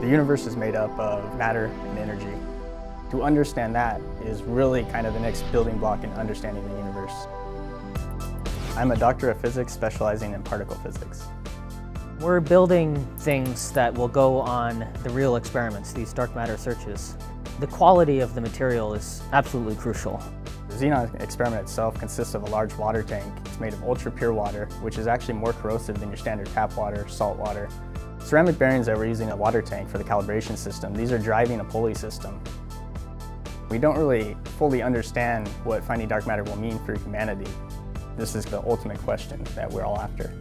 The universe is made up of matter and energy. To understand that is really kind of the next building block in understanding the universe. I'm a doctor of physics specializing in particle physics. We're building things that will go on the real experiments, these dark matter searches. The quality of the material is absolutely crucial. The Xenon experiment itself consists of a large water tank. It's made of ultra-pure water, which is actually more corrosive than your standard tap water, salt water. Ceramic bearings that we're using in a water tank for the calibration system, these are driving a pulley system. We don't really fully understand what finding dark matter will mean for humanity. This is the ultimate question that we're all after.